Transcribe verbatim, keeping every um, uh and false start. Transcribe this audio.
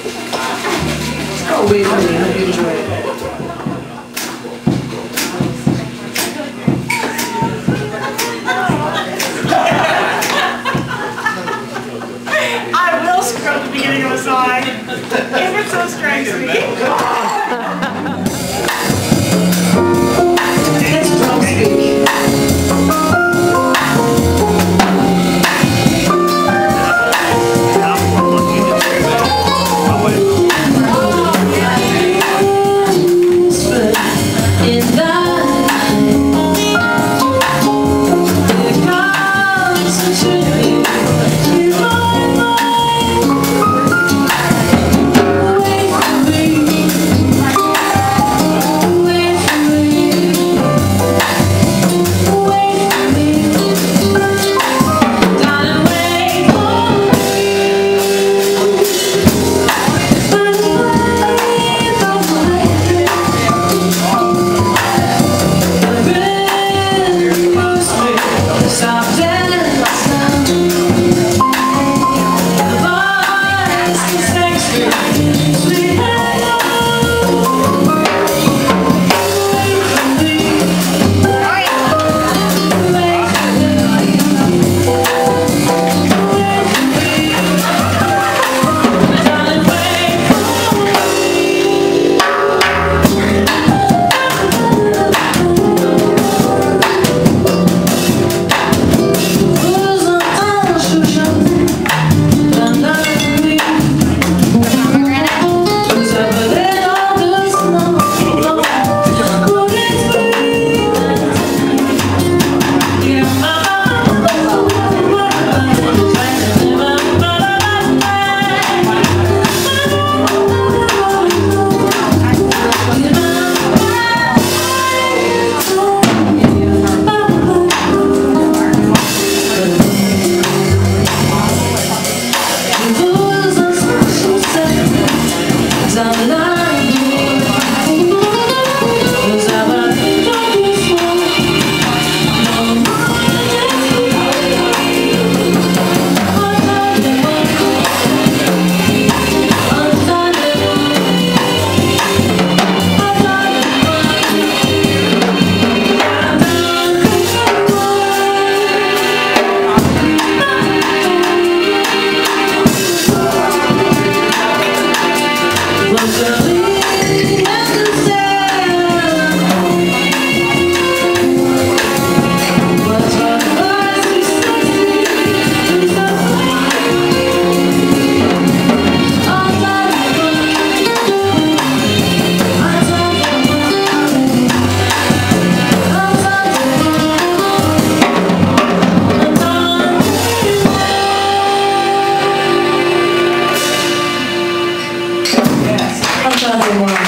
It's called Wiggle Me. I hope you enjoy it. I will scrub the beginning of a song if it so strikes me. This drum speak. Thank you.